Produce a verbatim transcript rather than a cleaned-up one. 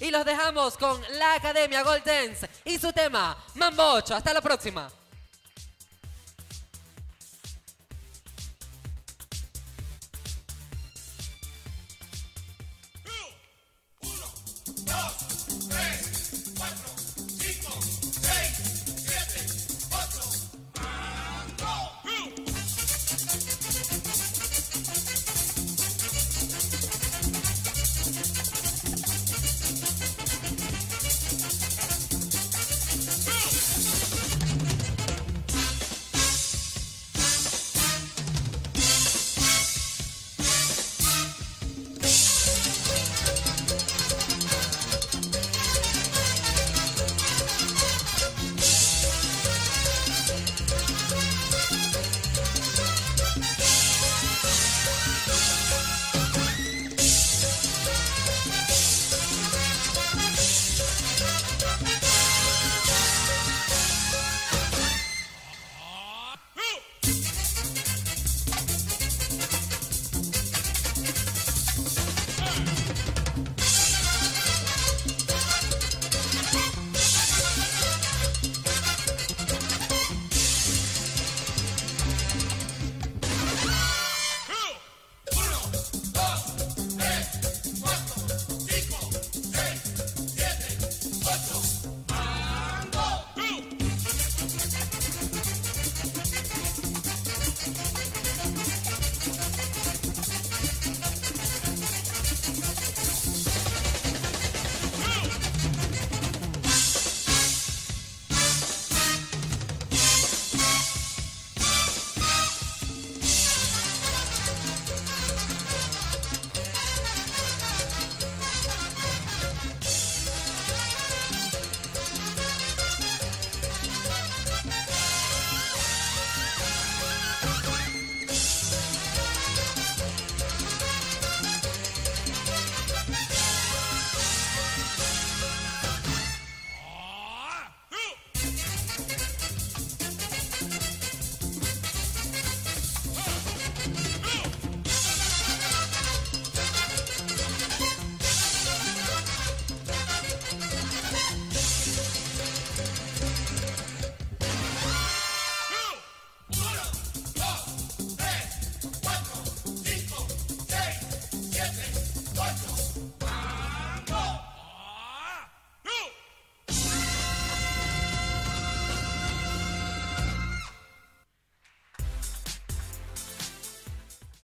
Y los dejamos con la Academia Gold Dance y su tema Mambo ocho. Hasta la próxima.